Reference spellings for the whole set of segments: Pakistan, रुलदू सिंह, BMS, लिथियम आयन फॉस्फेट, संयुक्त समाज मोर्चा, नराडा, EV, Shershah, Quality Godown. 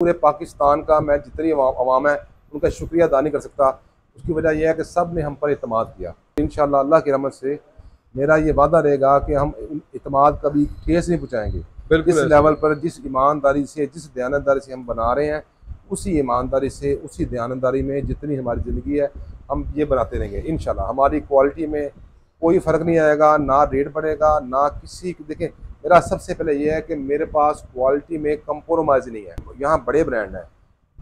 पूरे पाकिस्तान का मैं जितनी अवाम है उनका शुक्रिया अदा नहीं कर सकता। उसकी वजह यह है कि सब ने हम पर इतमाद किया। इंशाअल्लाह अल्लाह की रहमत से मेरा ये वादा रहेगा कि हम इतमाद कभी ठेस नहीं पहुँचाएंगे। बिल्कुल इस लेवल पर जिस ईमानदारी से, जिस दयानतदारी से हम बना रहे हैं, उसी ईमानदारी से, उसी दयानतदारी में जितनी हमारी ज़िंदगी है हम ये बनाते रहेंगे। इंशाअल्लाह हमारी क्वालिटी में कोई फ़र्क नहीं आएगा, ना रेट बढ़ेगा ना किसी। देखें मेरा सबसे पहले ये है कि मेरे पास क्वालिटी में कंप्रोमाइज़ नहीं है। यहाँ बड़े ब्रांड हैं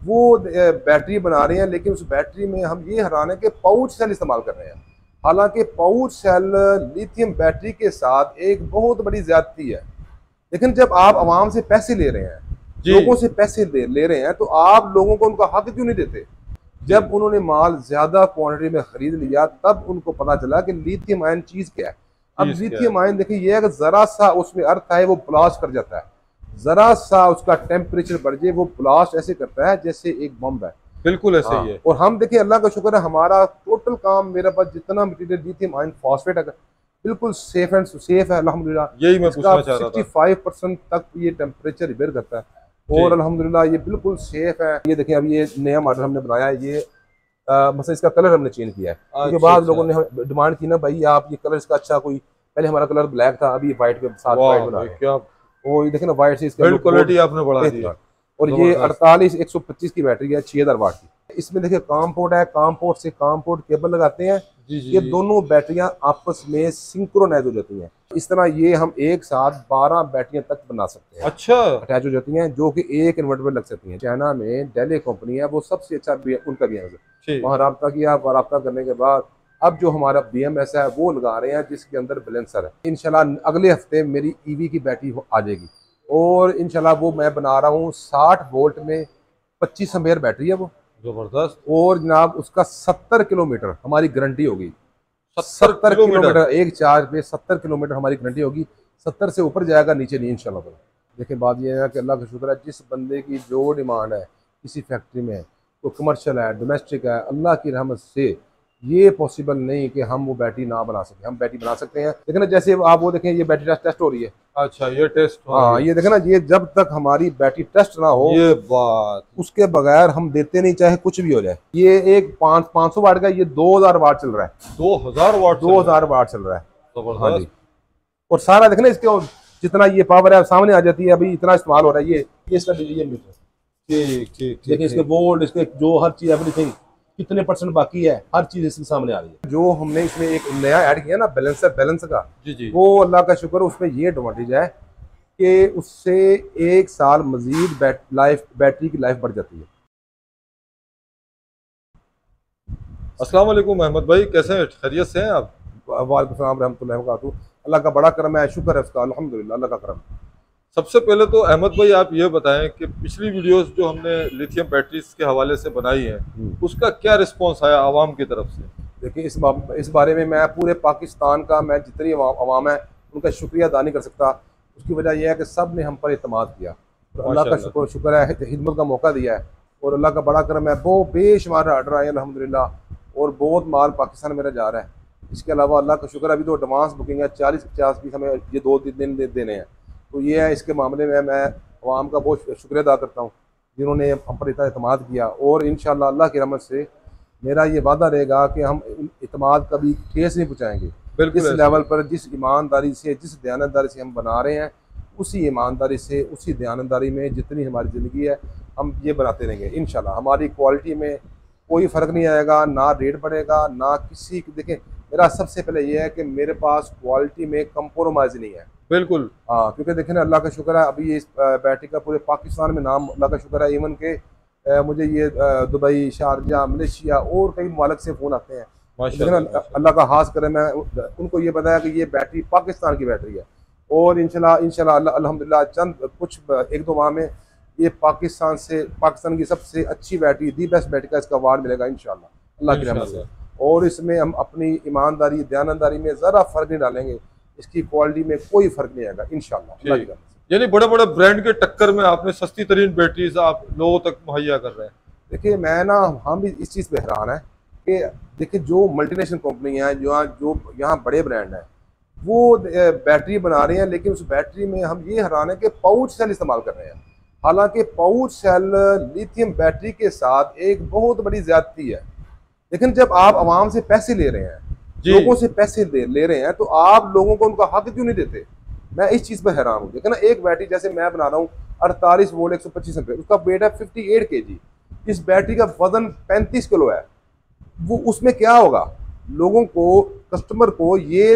वो बैटरी बना रहे हैं, लेकिन उस बैटरी में हम ये हैरान हैं कि पाउच सेल इस्तेमाल कर रहे हैं। हालांकि पाउच सेल लिथियम बैटरी के साथ एक बहुत बड़ी ज़्यादती है। लेकिन जब आप आवाम से पैसे ले रहे हैं, लोगों से पैसे ले रहे हैं, तो आप लोगों को उनका हक क्यों नहीं देते? जब उन्होंने माल ज़्यादा क्वांटिटी में ख़रीद लिया तब उनको पता चला कि लिथियम आयन चीज़ क्या है। अब लिथियम आयन देखिए ये है, ज़रा सा उसमें अर्थ है वो ब्लास्ट कर जाता है। ज़रा सा उसका टेम्परेचर बढ़ जाए वो ब्लास्ट ऐसे करता है जैसे एक बम है। बिल्कुल ऐसे ही है। और हम देखिए अल्लाह का शुक्र है हमारा टोटल काम, मेरे पास जितना मटीरियल लिथियम आयन फॉस्फेट है बिल्कुल सेफ एंड सेफ है अल्हम्दुलिल्लाह। यही मैं पूछना चाह रहा था। 65% तक ये टेम्परेचर रिपेयर करता है और अल्हम्दुलिल्लाह ये बिल्कुल सेफ है। ये देखिए अब ये नया मॉडल हमने बनाया है, ये मतलब इसका कलर हमने चेंज किया है क्योंकि बाद लोगों ने डिमांड की ना भाई आप ये कलर इसका अच्छा, कोई पहले हमारा कलर ब्लैक था अभी व्हाइट पे साथ व्हाइट बना रहे हैं। क्या और ये देखिए ना व्हाइट से इसका क्वालिटी आपने बढ़ा दी। और ये 48/125 की बैटरी है 6000 वाट की। इसमें देखिए कॉम्पोर्ट है, कॉम्पोर्ट से कॉम्पोर्ट केबल लगाते हैं। ये दोनों बैटरियां आपस में सिंक्रोनाइज हो जाती हैं। इस तरह ये हम एक साथ 12 बैटरियां तक बना सकते हैं। अच्छा अटैच हो जाती हैं जो कि एक इन्वर्टर में लग सकती हैं। चाइना में डेली कंपनी है वो सबसे अच्छा उनका बीएमएस है। वहाँ रब्ता किया और रब्ता करने के बाद अब जो हमारा बीएमएस है वो लगा रहे हैं जिसके अंदर बैलेंसर है। इंशाल्लाह अगले हफ्ते मेरी ईवी की बैटरी आ जाएगी और इंशाल्लाह वो मैं बना रहा हूँ 60 वोल्ट में 25 एम्पीयर बैटरी है वो जबरदस्त। और जनाब उसका 70 किलोमीटर हमारी गारंटी होगी। 70 किलोमीटर एक चार्ज पे 70 किलोमीटर हमारी गारंटी होगी। 70 से ऊपर जाएगा नीचे नहीं इंशाल्लाह। देखिए बात यह है कि अल्लाह का शुक्र है जिस बंदे की जो डिमांड है किसी फैक्ट्री में, वो कमर्शियल है डोमेस्टिक है, अल्लाह की रहमत से ये पॉसिबल नहीं कि हम वो बैटरी ना बना सके। हम बैटरी बना सकते हैं लेकिन जैसे आप वो देखें ये बैटरी टेस्ट हो रही है। अच्छा ये टेस्ट हाँ ये देखें ना ये जब तक हमारी बैटरी टेस्ट ना हो ये बात उसके बगैर हम देते नहीं चाहे कुछ भी हो जाए। ये एक 500 वाट का ये 2000 वाट चल रहा है। 2000 वाट चल रहा है हाँ जी। और सारा देखना इसके जितना ये पावर है सामने आ जाती है। अभी इतना इस्तेमाल हो रहा है ये इसका देखिए इसके वोल्ट इसके जो हर चीज एवरीथिंग कितने परसेंट बाकी है हर चीज इसमें सामने आ रही है। जो हमने इसमें एक नया ऐड किया ना बैलेंस का वो अल्लाह का शुक्र उसमें ये एडवांटेज है कि उससे एक साल मजीद बैटरी की लाइफ बढ़ जाती है। अस्सलाम वालेकुम अहमद भाई, कैसे हैं? खैरियत से हैं आप? वालेकुम सलाम रहमतुल्लाहि व बरकातुहू। अल्लाह का बड़ा करम है, शुक्र है उसका अल्हम्दुलिल्लाह अल्लाह का करम। सबसे पहले तो अहमद भाई आप ये बताएं कि पिछली वीडियोस जो हमने लिथियम बैटरीज के हवाले से बनाई हैं उसका क्या रिस्पांस आया आवाम की तरफ से? देखिए इस बारे में मैं पूरे पाकिस्तान का मैं जितनी अवाम है उनका शुक्रिया अदा नहीं कर सकता। उसकी वजह यह है कि सब ने हम पर इतमाद किया। अल्लाह का शुक्र है खिदमत का मौका दिया है और अल्लाह का बड़ा करम है। बहुत बेशुमार आर्डर आए अल्हम्दुलिल्लाह और बहुत माल पाकिस्तान मेरा जा रहा है। इसके अलावा अल्लाह का शुक्र अभी तो एडवांस बुकिंग है 40-50 पीस हमें ये 2-3 दिन देने हैं। तो ये है इसके मामले में मैं अवाम का बहुत शुक्रिया अदा करता हूँ जिन्होंने हम पर इतना इतमाद किया। और इंशाअल्लाह अल्लाह की रहमत से मेरा ये वादा रहेगा कि हम इतमाद कभी ठेस नहीं पहुँचाएंगे। बिल्कुल इस लेवल पर जिस ईमानदारी से, जिस दयानतदारी से हम बना रहे हैं, उसी ईमानदारी से, उसी दयानतदारी में जितनी हमारी ज़िंदगी है हम ये बनाते रहेंगे। इंशाअल्लाह हमारी क्वालिटी में कोई फ़र्क नहीं आएगा, ना रेट बढ़ेगा ना किसी। देखें मेरा सबसे पहले ये है कि मेरे पास क्वालिटी में कंप्रोमाइज़ नहीं है। बिल्कुल हाँ क्योंकि देखें ना अल्लाह का शुक्र है अभी इस बैटरी का पूरे पाकिस्तान में नाम अल्लाह का शुक्र है। इवन के मुझे ये दुबई, शारजा, मलेशिया और कई ममालिक से फ़ोन आते हैं। अल्लाह का हाथ करें मैं उनको ये बताया कि ये बैटरी पाकिस्तान की बैटरी है और इंशाल्लाह अल्हम्दुलिल्लाह चंद कुछ 1-2 माह में ये पाकिस्तान की सबसे अच्छी बैटरी, दी बेस्ट बैटरी का इसका अवार्ड मिलेगा इंशाल्लाह अल्लाह की रहमत से। और इसमें हम अपनी ईमानदारी दयानतदारी में ज़रा फ़र्क नहीं डालेंगे। इसकी क्वालिटी में कोई फ़र्क नहीं आएगा इंशाल्लाह। यानी बड़े-बड़े ब्रांड के टक्कर में आपने सस्ती तरीन बैटरीज आप लोगों तक मुहैया कर रहे हैं। देखिए मैं ना हम भी इस चीज़ पर हैरान है कि देखिए जो मल्टीनेशनल कंपनियाँ हैं यहाँ बड़े ब्रांड हैं वो बैटरी बना रहे हैं लेकिन उस बैटरी में हम ये हैरान है कि पाउच सेल इस्तेमाल कर रहे हैं। हालांकि पाउच सेल लिथियम बैटरी के साथ एक बहुत बड़ी ज्यादती है, लेकिन जब आप आवाम से पैसे ले रहे हैं, लोगों से पैसे ले रहे हैं, तो आप लोगों को उनका हक क्यों नहीं देते? मैं इस चीज़ पर हैरान हूँ। लेकिन एक बैटरी जैसे मैं बना रहा हूँ 48 वोल्ट 125 एम्पीयर, उसका वेट है 58 kg, इस बैटरी का वजन 35 किलो है। वो उसमें क्या होगा? लोगों को, कस्टमर को ये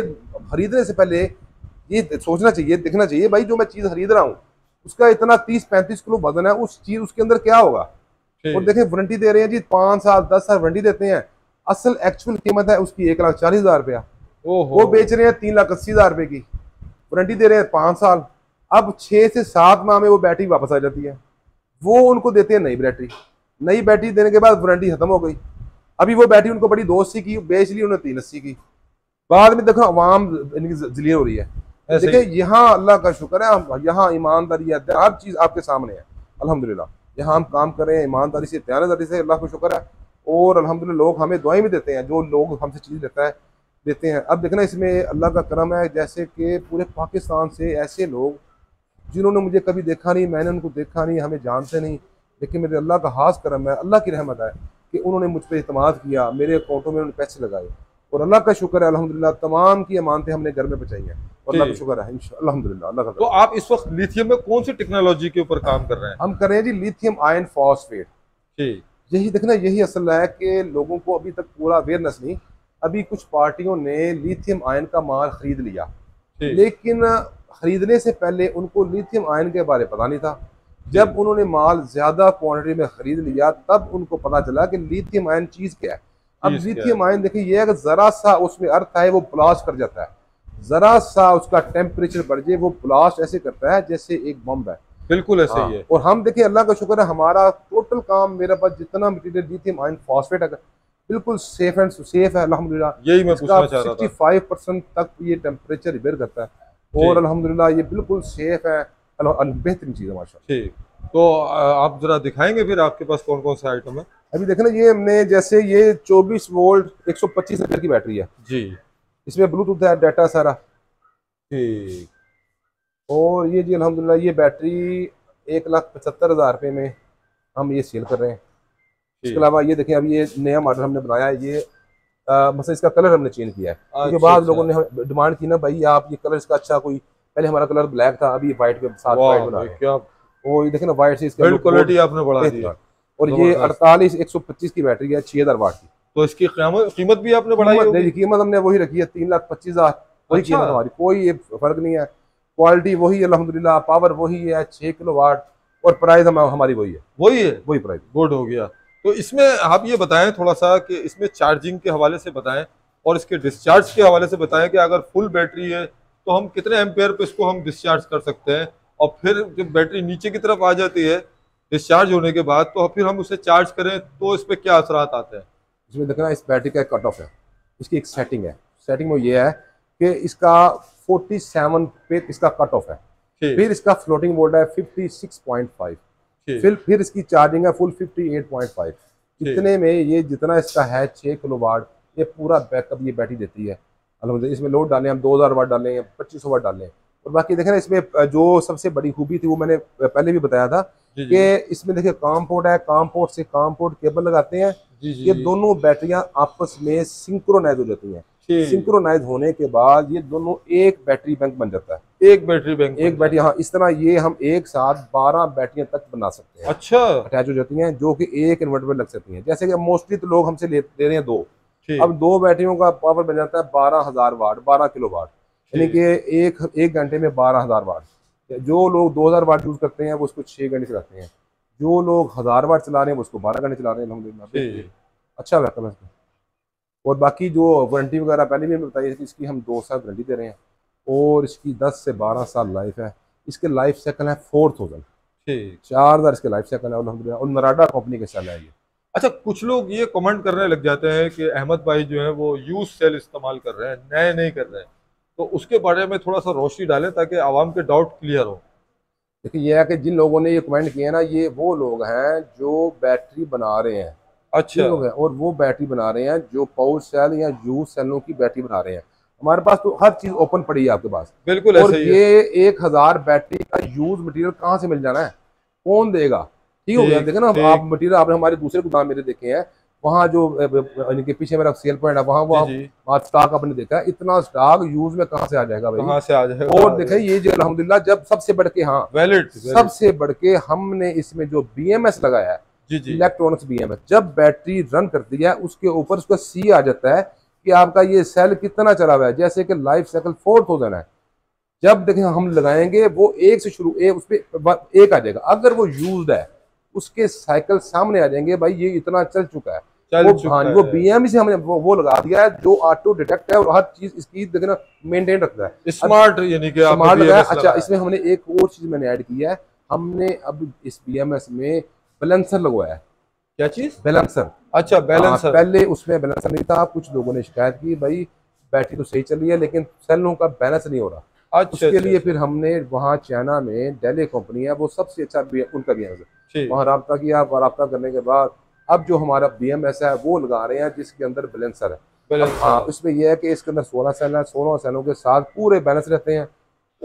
खरीदने से पहले ये सोचना चाहिए, देखना चाहिए भाई जो मैं चीज़ खरीद रहा हूँ उसका इतना 30-35 किलो वजन है, उस चीज़ उसके अंदर क्या होगा। और देखें वारंटी दे रहे हैं जी 5 साल 10 साल वारंटी देते हैं, असल एक्चुअल कीमत है उसकी 1,40,000 रुपया, वो बेच रहे हैं 3,80,000 रुपये की, वारंटी दे रहे हैं 5 साल। अब 6 से 7 माह में वो बैटरी वापस आ जाती है, वो उनको देते हैं नई बैटरी। नई बैटरी देने के बाद वारंटी खत्म हो गई। अभी वो बैटरी उनको बड़ी 280 की बेच ली उन्होंने 380 की, बाद में देखो आवाम इनकी जलील हो रही है। देखिए यहाँ अल्लाह का शुक्र है, यहाँ ईमानदारी है, हर चीज़ आपके सामने है अल्हम्दुलिल्लाह। यहाँ हम काम कर रहे हैं ईमानदारी से, त्यानदारी से, अल्लाह को शुक्र है। और अल्हम्दुलिल्लाह लोग हमें दुआएं भी देते हैं, जो लोग हमसे चीज़ देते हैं। अब देखना इसमें अल्लाह का करम है, जैसे कि पूरे पाकिस्तान से ऐसे लोग जिन्होंने मुझे कभी देखा नहीं, मैंने उनको देखा नहीं, हमें जानते नहीं, लेकिन मेरे अल्लाह का खास करम है, अल्लाह की रहमत है कि उन्होंने मुझ पर इतमाद किया, मेरे अकाउंटों में उन्होंने पैसे लगाए। और अल्लाह का शुक्र है अल्हम्दुलिल्लाह, तमाम की अमानतें हमने घर में बचाई हैं, अल्लाह का शुक्र है अल्हम्दुलिल्लाह। तो आप इस वक्त लिथियम में कौन सी टेक्नोलॉजी के ऊपर काम कर रहे हैं? हम कर रहे हैं जी लिथियम आयन फॉस्फेट। ठीक, यही देखना, यही असल है कि लोगों को अभी तक पूरा अवेयरनेस नहीं। अभी कुछ पार्टियों ने लिथियम आयन का माल खरीद लिया, लेकिन खरीदने से पहले उनको लिथियम आयन के बारे में पता नहीं था। जब उन्होंने माल ज़्यादा क्वांटिटी में खरीद लिया, तब उनको पता चला कि लिथियम आयन चीज़ क्या है। अब लिथियम आयन देखिए, यह अगर ज़रा सा उसमें अर्थ है, वो ब्लास्ट कर जाता है। ज़रा सा उसका टेम्परेचर बढ़ जाए, वो ब्लास्ट ऐसे करता है जैसे एक बम है, बिल्कुल ऐसे ही है। और हम देखिए अल्लाह का शुक्र है, हमारा टोटल काम, मेरे पास जितना मटेरियल लिथियम आयन फॉस्फेट है, बिल्कुल सेफ एंड सेफ है अल्हम्दुलिल्लाह। यही मैं पूछना चाह रहा था, 65% तक ये टेम्परेचर रिपेयर करता है, और अल्हम्दुलिल्लाह ये बिल्कुल सेफ है, बेहतरीन चीज़ है माशाल्लाह। ठीक, तो आप जरा दिखाएंगे फिर आपके पास कौन कौन सा आइटम है? अभी देखना, ये हमने जैसे ये 24 वोल्ट 125 एम्पीयर की बैटरी है जी, इसमें ब्लूटूथ है, डाटा सारा। ठीक, और ये जी अल्हम्दुलिल्लाह ये बैटरी 1,75,000 रुपये में हम ये सेल कर रहे हैं। इसके अलावा ये देखें, अभी ये नया मॉडल हमने बनाया है, ये मतलब इसका कलर हमने चेंज किया है, क्योंकि बाद लोगों ने डिमांड की ना भाई आप ये कलर इसका अच्छा, कोई पहले हमारा कलर ब्लैक था, अभी व्हाइट के साथ व्हाइट बना रहे हैं। और ये देखें ना व्हाइट से इसका क्वालिटी आपने बढ़ा दी। और ये 48 125 की बैटरी है, 6000 वाट की, तो इसकी कीमत भी आपने बढ़ाई? नहीं, कीमत हमने वही रखी है 3,25,000, वही कीमत हमारी, कोई फर्क नहीं है। क्वालिटी वही है अल्हम्दुलिल्लाह, पावर वही है 6 किलो वाट, और प्राइस हमारी वही है प्राइस। गुड हो गया। तो इसमें आप ये बताएं थोड़ा सा कि इसमें चार्जिंग के हवाले से बताएं, और इसके डिस्चार्ज के हवाले से बताएं कि अगर फुल बैटरी है तो हम कितने एम्पेयर पे इसको हम डिस्चार्ज कर सकते हैं, और फिर जब बैटरी नीचे की तरफ आ जाती है डिस्चार्ज होने के बाद, तो फिर हम उसे चार्ज करें तो इस पर क्या असरात आते हैं? इसमें देखना, इस बैटरी का कट ऑफ है, इसकी एक सेटिंग है, सेटिंग वो ये है कि इसका 47 पे इसका कट ऑफ है, फिर इसका फ्लोटिंग वोल्ट है 56.5, फिर इसकी चार्जिंग है फुल 58.5, इतने में ये जितना इसका है 6 किलो वाट, ये पूरा बैकअप ये बैटरी देती है अल्हम्दुलिल्लाह। इसमें लोड डालें हम 2000 वाट डालें या 2500 वाट डालें। और बाकी देखें ना, इसमें जो सबसे बड़ी खूबी थी वो मैंने पहले भी बताया था कि इसमें देखिए कॉम्पोर्ट है, कॉम्पोर्ट से कॉम्पोर्ट केबल लगाते हैं, ये दोनों बैटरियां आपस में सिंक्रोनाइज हो जाती हैं। सिंक्रोनाइज होने के बाद ये दोनों एक बैटरी बैंक बन जाता है, एक बैटरी बैंक। हाँ, इस तरह ये हम एक साथ 12 बैटरियां तक बना सकते हैं। अच्छा, अटैच हो जाती हैं, जो कि एक इन्वर्टर पर लग सकती हैं। जैसे कि मोस्टली तो लोग हमसे ले रहे हैं 2, अब 2 बैटरियों का पावर बन जाता है 12,000 वाट, 12 किलो वाट, यानी कि एक घंटे में 12,000 वाट। जो लोग 2000 वाट यूज करते हैं वो उसको 6 घंटे चलाते हैं, जो लोग 1000 वाट चला रहे हैं वो उसको 12 घंटे चला रहे हैं अल्हम्दुलिल्लाह। अच्छा बैकअप है। और बाकी जो वारंटी वगैरह पहले भी बताइए, इसकी हम 2 साल वारंटी दे रहे हैं, और इसकी 10 से 12 साल लाइफ है। इसके लाइफ साइकिल है 4000, 4000 इसके लाइफ साइकिल है अल्हम्दुलिल्लाह, और नराडा कंपनी के सेल है ये। अच्छा, कुछ लोग ये कमेंट करने लग जाते हैं कि अहमद भाई जो है वो यूज सेल इस्तेमाल कर रहे हैं, नए नहीं कर रहे हैं, तो उसके बारे में थोड़ा सा रोशनी डालें ताकि आवाम के डाउट क्लियर हो। देखिए यह है कि जिन लोगों ने ये कमेंट किए ना, ये वो लोग हैं जो बैटरी बना रहे हैं। अच्छा, और वो बैटरी बना रहे हैं जो पाउच सेल या यूज सेलों की बैटरी बना रहे हैं। हमारे पास तो हर चीज ओपन पड़ी है आपके पास, बिल्कुल ऐसे ही है। 1000 बैटरी का यूज मटेरियल कहाँ से मिल जाना है? कौन देगा? ठीक हो गया। देखे ना आप मटीरियल आपने हमारे दूसरे गोदाम मेरे देखे हैं, वहाँ जो इनके पीछे मेरा सेल पॉइंट है वहाँ स्टॉक आपने देखा है, इतना स्टॉक यूज में कहाँ से आ जाएगा भाई, कहाँ से आ जाएगा। और देखें ये जो अल्हम्दुलिल्लाह जब सबसे बढ़ के सबसे बढ़ के हमने इसमें जो BMS लगाया है, इलेक्ट्रॉनिक्स BMS, जब बैटरी रन करती है उसके ऊपर उसका C आ जाता है कि आपका ये सेल कितना चला हुआ है, जैसे कि लाइफ साइकिल 4000 है। जब देखें हम लगाएंगे वो 1 से शुरू उसपे 1 आ जाएगा, अगर वो यूज है उसके साइकिल सामने आ जाएंगे भाई ये इतना चल चुका है। वो BMS से हमने वो लगा दिया है जो ऑटो डिटेक्ट है और हर चीज इसकी देखना मेंटेन रखता है, स्मार्ट यानी कि स्मार्ट है। अच्छा इसमें हमने एक और चीज मैंने ऐड किया है, हमने अब इस BMS में बैलेंसर लगवाया है। क्या चीज? बैलेंसर। अच्छा बैलेंसर, पहले उसमें बैलेंसर नहीं था। कुछ लोगों ने शिकायत की भाई बैटरी तो सही चल रही है लेकिन सेलों का बैलेंस नहीं हो रहा। अच्छा, उसके लिए फिर हमने वहाँ चाइना में डेली कंपनी है वो सबसे अच्छा उनका BMS है, वहाँ रब्ता किया और रब्ता करने के बाद अब जो हमारा BMS है वो लगा रहे हैं जिसके अंदर बैलेंसर है। हाँ उसमें यह है कि इसके अंदर 16 सेल है, 16 सेलों के साथ पूरे बैलेंस रहते हैं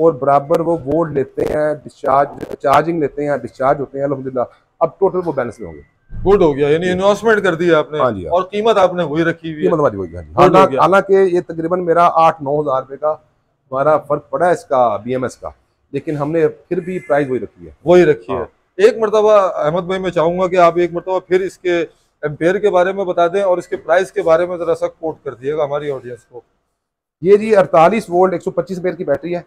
और बराबर वो वोल्ट लेते हैं, चार्जिंग लेते हैं, डिस्चार्ज होते हैं अल्हम्दुलिल्लाह। अब टोटल वो बैलेंस में होंगे। गुड हो गया, यानी इन्वेस्टमेंट कर दी आपने। हाँ जी, और कीमत आपने वही रखी हुई है, कीमत हमारी वही है। हालांकि ये तकरीबन मेरा 8-9 हज़ार रुपए का हमारा फर्क पड़ा है इसका BMS का, लेकिन हमने फिर भी प्राइस वही रखी है, वही रखी है। एक मरतबा अहमद भाई मैं चाहूंगा कि आप एक मरतबा फिर इसके एम्पेयर के बारे में बता दें और इसके प्राइस के बारे में जरा सा कोट कर दिएगा हमारी ऑडियंस को। ये जी 48 वोल्ट 125 एम्पेयर की बैटरी है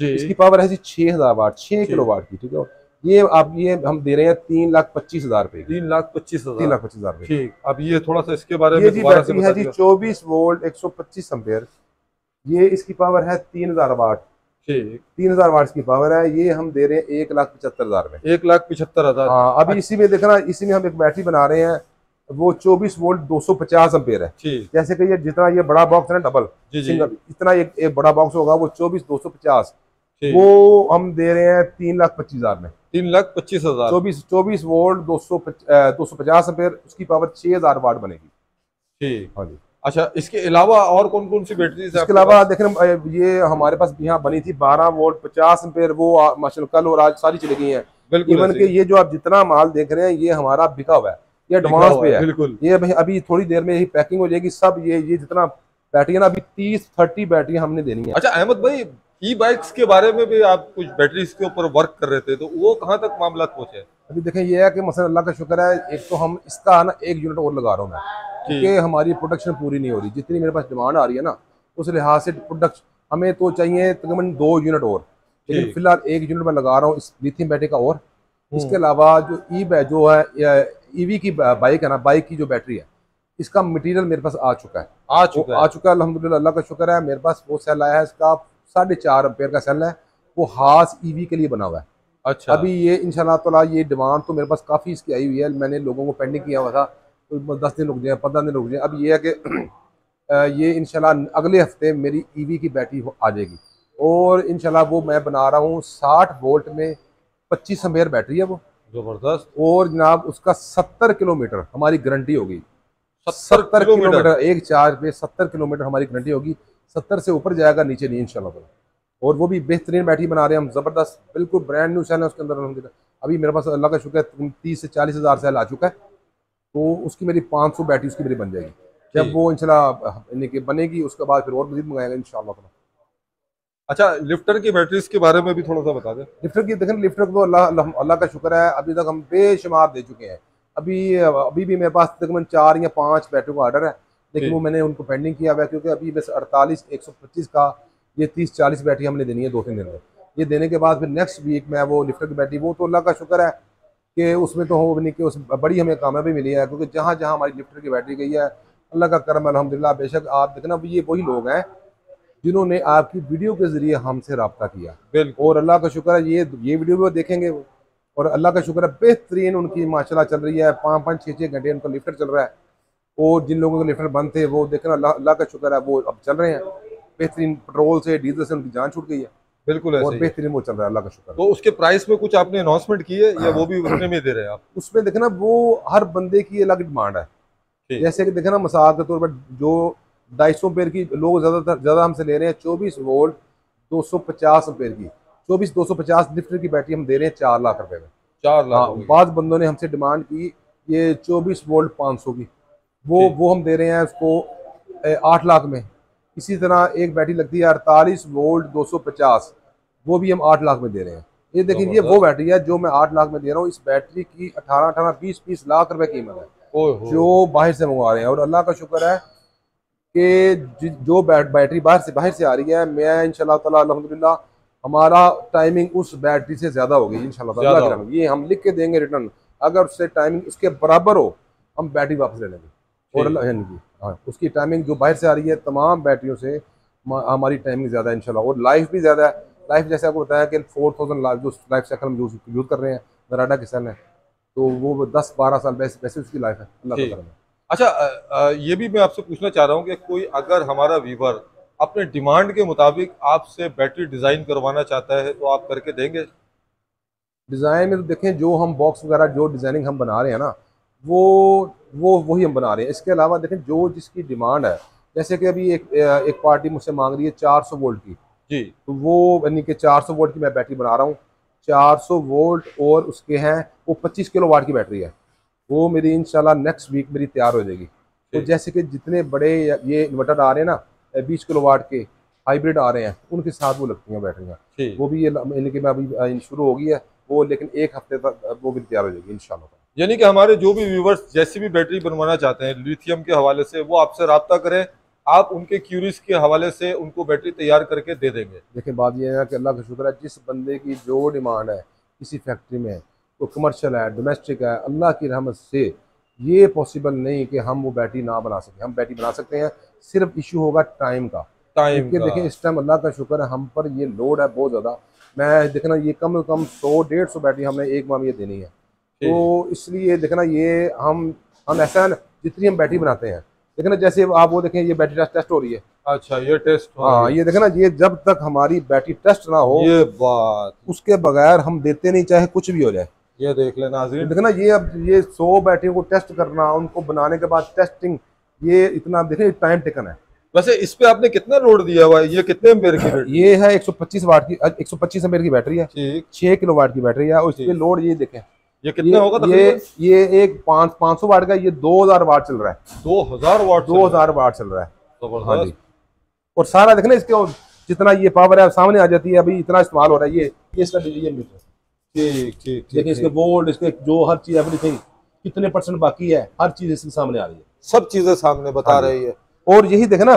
जी, इसकी पावर है जी 6000 वाट, 6 किलो वाट की। ठीक है, ये आप ये हम दे रहे हैं 3,25,000 रुपए, 3,25,000 रुपए। ठीक, अब ये थोड़ा सा इसके बारे में दोबारा से बताइए। ये जी 24 वोल्ट 125 एम्पेयर, ये इसकी पावर है 3000 वाट। ठीक, 3000 वाट की पावर है। ये हम दे रहे हैं 1,75,000 में, 1,75,000। हाँ अभी इसी में देखना, इसी में हम एक बैटरी बना रहे हैं वो 24 वोल्ट 250 एम्पेयर है। जैसे कि ये जितना ये बड़ा बॉक्स है ना डबल सिंगल, इतना एक बड़ा बॉक्स होगा वो 24 250, वो हम दे रहे हैं 3,25,000 में, 3,25,000। 24 वोल्ट 250 एम्पेयर, उसकी पावर 6000 वाट बनेगी। ठीक, हाँ जी। अच्छा इसके अलावा और कौन कौन सी बैटरीज है? इसके अलावा देखें ये हमारे पास यहाँ बनी थी 12 वोल्ट 50 एम्पेयर, वो माशाल्लाह कल और आज सारी चली गई है। इवन के ये जो आप जितना माल देख रहे हैं ये हमारा बिका हुआ है, ये एडवांस पे है। बिल्कुल, ये अभी थोड़ी देर में यही पैकिंग हो जाएगी सब। ये जितना बैटरी ना अभी 30-30 बैटरी हमने देनी है। अच्छा अहमद भाई ई बाइक्स के बारे में भी आप कुछ बैटरीज के ऊपर वर्क कर रहे थे, तो वो कहाँ तक मामला पहुंचे? अभी देखें ये है कि मसलन अल्लाह का शुक्र है, एक तो हम इसका ना एक यूनिट और लगा रहा हूँ मैं, कि हमारी प्रोडक्शन पूरी नहीं हो रही जितनी मेरे पास डिमांड आ रही है ना, उस लिहाज से प्रोडक्ट हमें तो चाहिए तकरीबन 2 यूनिट और, लेकिन फिलहाल 1 यूनिट मैं लगा रहा हूँ इस लिथियम बैटरी का। और इसके अलावा जो जो है EV की बाइक है ना, बाइक की जो बैटरी है इसका मटीरियल मेरे पास आ चुका है, अल्हम्दुलिल्लाह अल्लाह का शुक्र है। मेरे पास वो सेल आया है, इसका 4.5 एम्पेयर का सेल है, वो हास EV के लिए बना हुआ है। अच्छा, अभी ये इंशाल्लाह तआला ये डिमांड तो मेरे पास काफ़ी इसकी आई हुई है, मैंने लोगों को पेंडिंग किया हुआ था, तो 10 दिन रुक जाए, 15 दिन रुक जाए। अब ये है कि ये इंशाल्लाह अगले हफ्ते मेरी EV की बैटरी आ जाएगी और इंशाल्लाह वो मैं बना रहा हूँ 60 वोल्ट में 25 एम्पेयर बैटरी है वो, ज़बरदस्त। और जनाब उसका 70 किलोमीटर हमारी गारंटी होगी, 70 किलोमीटर एक चार्ज पे 70 किलोमीटर हमारी गारंटी होगी, 70 से ऊपर जाएगा नीचे नहीं इंशाल्लाह। और वो भी बेहतरीन बैटरी बना रहे हैं हम, ज़बरदस्त, बिल्कुल ब्रांड न्यू सेल है उसके अंदर। अभी मेरे पास अल्लाह का शुक्र है 30 से 40 हज़ार सेल आ चुका है, तो उसकी मेरी 500 बैटरी उसकी मेरी बन जाएगी। जब वो इंशाल्लाह बनेगी उसके बाद फिर और मज़ीद मंगाएगा इंशाल्लाह। अच्छा लिफ्टर की बैटरीज के बारे में भी थोड़ा सा बता दें। लिफ्टर की देखें, लिफ्टर को अल्लाह का शुक्र है अभी तक हम बेशुमार दे चुके हैं। अभी भी मेरे पास तकरीबन 4 या 5 बैटरी का ऑर्डर है, लेकिन वो मैंने उनको पेंडिंग किया हुआ है, क्योंकि अभी बस 48 125 का ये 30-40 बैटरी हमने देनी है 2-3 दिन में। ये देने के बाद फिर नेक्स्ट वीक में वो लिफ्टर की बैटरी, वो तो अल्लाह का शुक्र है कि उसमें तो हो नहीं कि उस बड़ी हमें कामयाबी मिली है, क्योंकि जहाँ जहाँ हमारी लिफ्टर की बैटरी गई है अल्लाह का करम अल्हम्दुलिल्लाह। बेशक आप देखना ये वही लोग हैं जिन्होंने आपकी वीडियो के ज़रिए हमसे रब्ता किया, और अल्लाह का शुक्र है ये वीडियो भी देखेंगे, और अल्लाह का शुक्र है बेहतरीन उनकी माशाल्लाह चल रही है, 5-5 6-6 घंटे उनका लिफ्टर चल रहा है। और जिन लोगों के लिफ्टर बंद थे वो देखना अल्लाह का शुक्र है वो अब चल रहे हैं बेहतरीन, पेट्रोल से डीजल से उनकी जान छूट गई है, बिल्कुल ऐसे और बेहतरीन वो चल रहा है अल्लाह का शुक्र। तो उसके प्राइस में कुछ आपने अनाउंसमेंट की है या वो भी उतने में दे रहे हैं आप? उसमें देखना वो हर बंदे की अलग डिमांड है, जैसे कि देखना मिसाल के तौर पर जो 250 एम्पेयर की लोग ज़्यादा हमसे ले रहे हैं 24 वोल्ट 250 एम्पेयर की 24 250 लिफ्टर की बैटरी हम दे रहे हैं 4 लाख रुपये में, 4 लाख। बाद बंदों ने हमसे डिमांड की ये 24 वोल्ट 500 की, वो हम दे रहे हैं उसको 8 लाख में। इसी तरह एक बैटरी लगती है 48 वोल्ट 250, वो भी हम 8 लाख में दे रहे हैं। ये देखिए ये वो बैटरी है जो मैं 8 लाख में दे रहा हूँ। इस बैटरी की 18-20 लाख रुपए कीमत है जो बाहर से मंगवा रहे हैं। और अल्लाह का शुक्र है कि जो बैटरी बाहर से आ रही है, मैं इंशाल्लाह ताला अल्हम्दुलिल्लाह हमारा टाइमिंग उस बैटरी से ज़्यादा होगी इंशाल्लाह ताला। ये हम लिख के देंगे रिटर्न, अगर उससे टाइमिंग इसके बराबर हो हम बैटरी वापस ले लेंगे। और हाँ, उसकी टाइमिंग जो बाहर से आ रही है तमाम बैटरियों से हमारी टाइमिंग ज़्यादा है इंशाल्लाह। और लाइफ भी ज़्यादा है। लाइफ जैसे आपको बताया कि 4000 लाइफ जो लाइफ साइकिल हम यूज़ कर रहे हैं, नराडा किसान है तो वो 10-12 साल वैसे उसकी लाइफ है अल्लाह का। अच्छा ये भी मैं आपसे पूछना चाह रहा हूँ कि कोई अगर हमारा व्यूवर अपने डिमांड के मुताबिक आपसे बैटरी डिज़ाइन करवाना चाहता है तो आप करके देंगे? डिज़ाइन में तो देखें जो हम बॉक्स वगैरह जो डिज़ाइनिंग हम बना रहे हैं ना वही हम बना रहे हैं। इसके अलावा देखें जो जिसकी डिमांड है, जैसे कि अभी एक पार्टी मुझसे मांग रही है 400 वोल्ट की जी, तो वो यानी कि 400 वोल्ट की मैं बैटरी बना रहा हूँ। 400 वोल्ट और उसके हैं वो 25 किलोवाट की बैटरी है, वो मेरी इंशाल्लाह नेक्स्ट वीक मेरी तैयार हो जाएगी। तो जैसे कि जितने बड़े ये इन्वर्टर आ रहे हैं ना 20 किलोवाट के हाइब्रिड आ रहे हैं, उनके साथ वो लगती हैं बैटरियाँ। वो भी ये यानी कि मैं अभी शुरू हो गई है वो, लेकिन एक हफ्ते तक वो भी तैयार हो जाएगी इंशाल्लाह। यानी कि हमारे जो भी व्यूवर्स जैसी भी बैटरी बनवाना चाहते हैं लिथियम के हवाले से वो आपसे रब्ता करें, आप उनके क्यूरीज के हवाले से उनको बैटरी तैयार करके दे देंगे। लेकिन बात यह है कि अल्लाह का शुक्र है जिस बंदे की जो डिमांड है किसी फैक्ट्री में, वो कमर्शियल है डोमेस्टिक है, अल्लाह की रहमत से ये पॉसिबल नहीं कि हम वो बैटरी ना बना सकें। हम बैटरी बना सकते हैं, सिर्फ इशू होगा टाइम का। देखिए इस टाइम अल्लाह का शुक्र है हम पर ये लोड है बहुत ज़्यादा। मैं देखना ये कम से कम 100-150 बैटरी हमने एक माह में ये देनी है, तो इसलिए देखना ये हम ऐसा जितनी हम बैटरी बनाते हैं देखना जैसे आप वो देखें ये बैटरी टेस्ट हो रही है। अच्छा ये टेस्ट हो रही है। हाँ ये देखना ये जब तक हमारी बैटरी टेस्ट ना हो ये बात उसके बगैर हम देते नहीं, चाहे कुछ भी हो जाए। ये देख लेना नाज़रीन देखना ये अब ये 100 बैटरी को टेस्ट करना, उनको बनाने के बाद टेस्टिंग, ये इतना देखें टाइम टेकन है। वैसे इस पे आपने कितना लोड दिया हुआ है? ये कितने एम्पीयर की बैटरी? ये है 125 वाट की, 125 एम्पीयर की बैटरी है, 6 किलोवाट की बैटरी है। और इसके लोड ये देखें ये कितना होगा? ये एक 500 वाट का, ये 2000 वाट चल रहा है। 2000 वाट चल रहा है। हाँ जी। और सारा देखना इसके जितना ये पावर है सामने आ जाती है, अभी इतना इस्तेमाल हो रहा है ये इसका मीटर। ठीक देखिए इसके वोल्ट, इसके जो हर चीज एवरीथिंग कितने परसेंट बाकी है, हर चीज इसके सामने आ रही है, सब चीजें सामने बता रही है। और यही देखना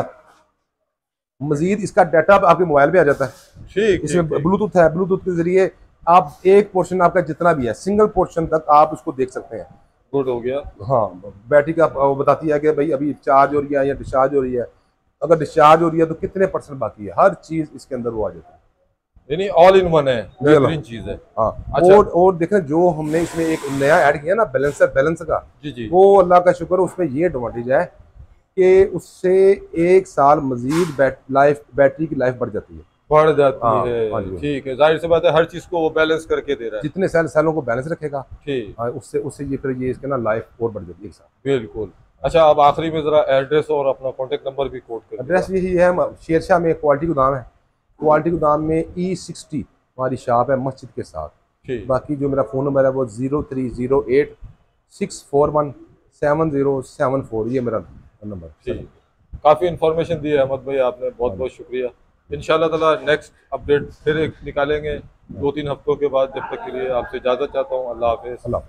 मजीद इसका डाटा आपके मोबाइल पे आ जाता है। ठीक इसमें ब्लूटूथ है, ब्लूटूथ के जरिए आप एक पोर्शन आपका जितना भी है सिंगल पोर्शन तक आप उसको देख सकते हैं। गुड हो गया। हाँ बैटरी का बताती है कि भाई अभी चार्ज हो रही है या डिस्चार्ज हो रही है, अगर डिस्चार्ज हो रही है तो कितने परसेंट बाकी है, हर चीज इसके अंदर वो आ जाती है। यानी ऑल इन वन है, बेहतरीन चीज है। हाँ अच्छा। और देखना जो हमने इसमें एक नया ऐड किया ना बैलेंस का जी, वो अल्लाह का शुक्र उसमें ये एडवांटेज है कि उससे 1 साल मजीद बैटरी की लाइफ बढ़ जाती है। बढ़ जाती है। ठीक है जाहिर सी बात है हर चीज को वो बैलेंस करके दे रहा है, जितने सालों को बैलेंस रखेगा ठीक उससे ये फिर ये इसके ना लाइफ और बढ़ जाती है। बिल्कुल। अच्छा अब आखिरी में जरा एड्रेस और अपना कॉन्टेक्ट नंबर भी कोट कर। एड्रेस यही है शेरशाह में क्वालिटी गोदाम है, क्वालिटी गोदाम में E60 हमारी शॉप है मस्जिद के साथ। बाकी जो मेरा फ़ोन नंबर है वो 0308 641 7074 ये मेरा नंबर। काफ़ी इन्फॉर्मेशन दी है अहमद भाई आपने, बहुत बहुत शुक्रिया। इंशाल्लाह ताला नेक्स्ट अपडेट फिर एक निकालेंगे 2-3 हफ्तों के बाद। जब तक के लिए आपसे इजाज़त चाहता हूँ। अल्लाह हाफ़िज़।